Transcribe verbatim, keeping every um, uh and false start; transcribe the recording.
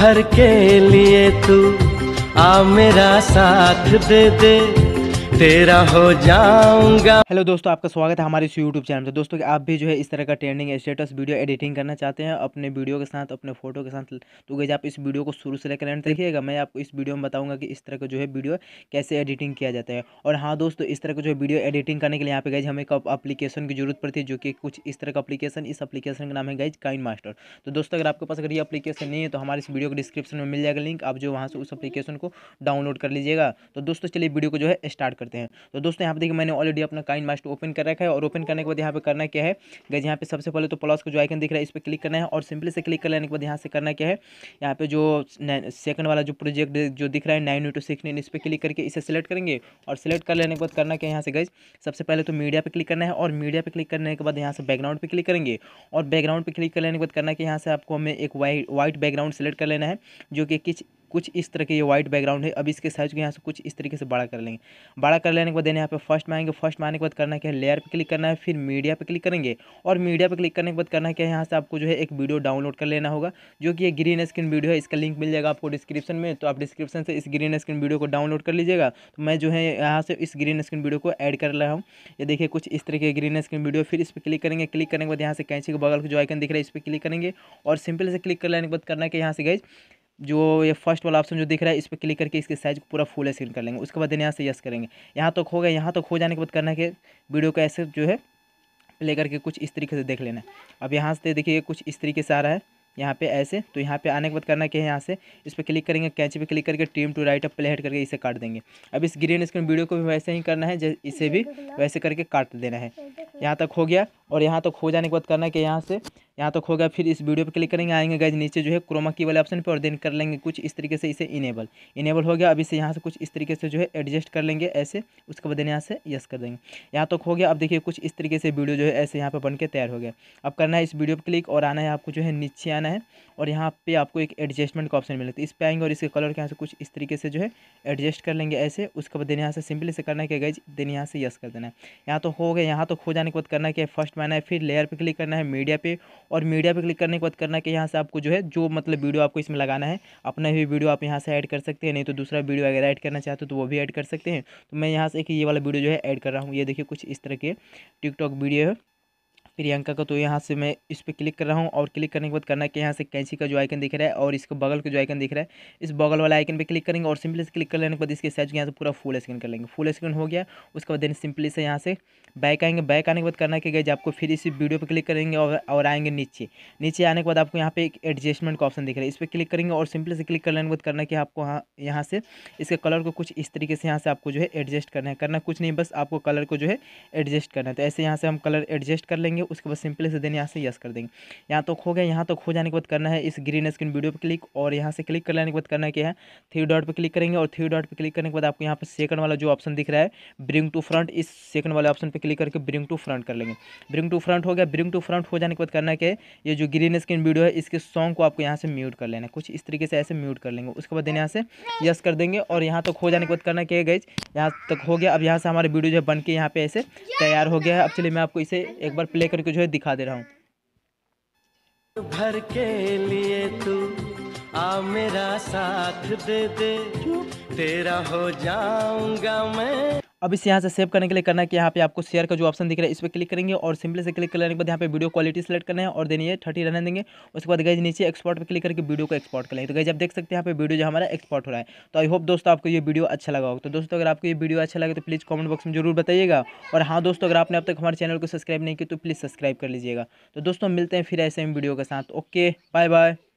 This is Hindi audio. भर के लिए तू आ मेरा साथ दे दे, तेरा हो जाऊंगा। हेलो दोस्तों, आपका स्वागत है हमारे इस यूट्यूब चैनल पर। दोस्तों आप भी जो है इस तरह का ट्रेंडिंग स्टेटस वीडियो एडिटिंग करना चाहते हैं अपने वीडियो के साथ, अपने फोटो के साथ, तो गाइस आप इस वीडियो को शुरू से लेकर एंड देखिएगा। मैं आपको इस वीडियो में बताऊंगा कि इस तरह का जो है वीडियो कैसे एडिटिंग किया जाता है। और हाँ दोस्तों, इस तरह का जो वीडियो एडिटिंग करने के लिए यहाँ पे गाइस हमें एक एप्लीकेशन की जरूरत पड़ती है, जो कि कुछ इस तरह का एप्लीकेशन। इस एप्लीकेशन का नाम है गाइस काइनमास्टर। तो दोस्तों अगर आपके पास अगर ये एप्लीकेशन नहीं है तो हमारे इस वीडियो के डिस्क्रिप्शन में मिल जाएगा लिंक, आप जो वहाँ से उस एप्लीकेशन को डाउनलोड कर लीजिएगा। तो दोस्तों चलिए वीडियो को जो है स्टार्ट करते हैं। तो दोस्तों यहाँ पे देखिए मैंने ऑलरेडी अपना काइनमास्टर ओपन कर रखा है। और ओपन करने के बाद यहाँ पे करना क्या है गाइस, यहाँ पे सबसे पहले तो प्लस का जो आइकन दिख रहा है इस पर क्लिक करना है। और सिंपली से क्लिक कर लेने के बाद यहाँ से करना क्या है, यहाँ पे जो सेकंड वाला जो प्रोजेक्ट जो दिख रहा है नाइन इंटू सिक्सटीन, इस पर क्लिक करके इसे सेलेक्ट करेंगे। और सेलेक्ट कर लेने के बाद करना क्या है, यहाँ से गाइस सबसे पहले तो मीडिया पर क्लिक करना है। और मीडिया पर क्लिक करने के बाद यहाँ से बैकग्राउंड पर क्लिक करेंगे। और बैकग्राउंड पर क्लिक कर लेने के बाद करना कि यहाँ से आपको हमें एक वाइट वाइट बैकग्राउंड सेलेक्ट कर लेना है, जो कि किस कुछ इस तरह के ये वाइट बैकग्राउंड है। अब इसके साइज को यहाँ से कुछ इस तरीके से बड़ा कर लेंगे। बड़ा कर लेने के बाद यहाँ पे फर्स्ट में आएंगे। फर्स्ट में आने के बाद करना क्या है, लेयर पे क्लिक करना है, फिर मीडिया पे क्लिक करेंगे। और मीडिया पे क्लिक करने के बाद करना क्या है, यहाँ से आपको जो है एक वीडियो डाउनलोड कर लेना होगा, जो कि ये ग्रीन स्क्रीन वीडियो है। इसका लिंक मिल जाएगा आपको डिस्क्रिप्शन में, तो आप डिस्क्रिप्शन से इस ग्रीन स्क्रीन वीडियो को डाउनलोड कर लीजिएगा। तो मैं जो है यहाँ से इस ग्रीन स्क्रीन वीडियो को ऐड कर रहा हूँ। ये देखिए कुछ इस तरह के ग्रीन स्क्रीन वीडियो। फिर इस पर क्लिक करेंगे। क्लिक करने के बाद यहाँ से कैंची के बगल का जो आइकन दिख रहा है इस पर क्लिक करेंगे। और सिंपल से क्लिक कर लेने के बाद करना क्या है, यहाँ से गाइस जो ये फर्स्ट वाला ऑप्शन जो दिख रहा है इस पर क्लिक करके इसके साइज को पूरा फुल स्क्रीन कर लेंगे। उसके बाद यहाँ से यस करेंगे। यहाँ तक हो गया। यहाँ तक हो जाने के बाद करना है कि वीडियो को ऐसे जो है प्ले करके कुछ इस तरीके से देख लेना। अब यहाँ से देखिए कुछ इस तरीके से आ रहा है यहाँ पे ऐसे। तो यहाँ पे आने के बाद करना क्या है, यहाँ से इस पर क्लिक करेंगे। कैंची पे क्लिक करके trim to right up play head करके इसे काट देंगे। अब इस ग्रीन स्क्रीन वीडियो को भी वैसे ही करना है, इसे भी वैसे करके काट देना है। यहाँ तक हो गया। और यहाँ तक हो जाने के बाद करना है कि यहाँ से यहाँ तक हो गया। फिर इस वीडियो पे क्लिक करेंगे। आएंगे गाइस नीचे जो है क्रोमा की वाले ऑप्शन पे, और देन कर लेंगे कुछ इस तरीके से इसे इनेबल। इनेबल हो गया। अब इसे यहाँ से कुछ इस तरीके से जो है एडजस्ट कर लेंगे ऐसे। उसके बाद यहाँ से यस कर देंगे। यहाँ तक हो गया। अब देखिए कुछ इस तरीके से वीडियो जो है ऐसे यहाँ पर बन के तैयार हो गया। अब करना है इस वीडियो पर क्लिक, और आना है आपको जो है नीचे आना है। और यहाँ पर आपको एक एडजस्टमेंट का ऑप्शन मिलेगा, इस पर आएंगे। और इसके कलर के यहाँ से कुछ इस तरीके से जो है एडजस्ट कर लेंगे ऐसे। उसके बाद यहाँ से सिंपली से करना है कि गाइस देन यहाँ से यस कर देना है। यहाँ तो हो गया। यहाँ तक हो जाने के बाद करना है कि फर्स्ट माना है, फिर लेयर पे क्लिक करना है, मीडिया पे। और मीडिया पे क्लिक करने के बाद करना है कि यहाँ से आपको जो है जो मतलब वीडियो आपको इसमें लगाना है अपना ही वीडियो आप यहाँ से ऐड कर सकते हैं। नहीं तो दूसरा वीडियो अगर ऐड करना चाहते हो तो वो भी ऐड कर सकते हैं। तो मैं यहाँ से एक ये वाला वीडियो जो है ऐड कर रहा हूँ। ये देखिए कुछ इस तरह के टिकटॉक वीडियो है प्रियंका का। तो यहाँ से मैं इस पर क्लिक कर रहा हूँ। और क्लिक करने के बाद करना है कि यहाँ से कैंची का जो आइकन दिख रहा है और इसके बगल का जो आइकन दिख रहा है इस बगल वाला आइकन पे क्लिक करेंगे। और सिंपली से क्लिक कर लेने के बाद इसके साइज यहाँ से पूरा फुल स्क्रीन कर लेंगे। फुल स्क्रीन हो गया। उसके बाद सिंपली से यहाँ से बैक आएंगे। बैक आने के बाद करना है कि गाइस आपको फिर इसी वीडियो पर क्लिक करेंगे और, और आएंगे नीचे। नीचे आने के बाद आपको यहाँ पे एक एडजस्टमेंट का ऑप्शन दिख रहा है, इस पर क्लिक करेंगे। और सिंपली से क्लिक कर लेने के बाद करना है कि आपको यहाँ से इसके कलर को कुछ इस तरीके से यहाँ से आपको जो है एडजस्ट करना है। करना कुछ नहीं, बस आपको कलर को जो है एडजस्ट करना है। तो ऐसे यहाँ से हम कलर एडजस्ट कर लेंगे। उसके बाद सिंपली से देन यहाँ से यस कर देंगे। यहाँ तक हो गया। यहाँ तक हो जाने के बाद करना है इस ग्रीन स्क्रीन वीडियो पर क्लिक। और यहाँ से क्लिक कर लेने के बाद करना है कि यहाँ थ्री डॉट पर क्लिक करेंगे। और थ्री डॉट पर क्लिक करने के बाद आपको यहाँ पर सेकंड वाला जो ऑप्शन दिख रहा है ब्रिंग टू फ्रंट, इस सेकंड वाले ऑप्शन पर क्लिक करके ब्रिंग टू फ्रंट कर लेंगे। ब्रिंग टू फ्रंट हो गया। ब्रिंग टू फ्रंट हो जाने के बाद करना है कि ये जो ग्रीन स्क्रीन वीडियो है इसके सॉन्ग को आपको यहाँ से म्यूट कर लेना है, कुछ इस तरीके से ऐसे म्यूट कर लेंगे। उसके बाद देन यहाँ से यस कर देंगे। और यहाँ तक हो जाने के बाद करना क्या है गाइस, यहाँ तक हो गया। अब यहाँ से हमारे वीडियो जो है बन के यहाँ पे ऐसे तैयार हो गया है। अब चलिए मैं आपको इसे एक बार प्ले करके जो है दिखा दे रहा हूँ। भर के लिए तू आ मेरा साथ दे दे, तेरा हो जाऊंगा मैं। अब इसे यहाँ से सेव करने के लिए करना है कि यहाँ पे आपको शेयर का जो ऑप्शन दिख रहा है इस पर क्लिक करेंगे। और सिंपली से क्लिक करने के बाद यहाँ पे वीडियो क्वालिटी सेलेक्ट करना है। और देन ये थर्टी रहने देंगे। उसके बाद गाइस नीचे एक्सपोर्ट पे क्लिक करके वीडियो को एक्सपोर्ट कर लेंगे। तो गाइस आप देख सकते हैं यहाँ पे वीडियो जो हमारा एक्सपोर्ट हो रहा है। तो आई होप दोस्तों आपको ये वीडियो अच्छा लगा होगा। तो दोस्तों अगर आपको ये वीडियो अच्छा लगे तो प्लीज़ कॉमेंट बॉक्स में जरूर बताइएगा। और हाँ दोस्तों अगर आपने अब तक हमारे चैनल को सब्सक्राइब नहीं किया तो प्लीज़ सब्सक्राइब कर लीजिएगा। तो दोस्तों मिलते हैं फिर ऐसे वीडियो के साथ। Okay bye bye.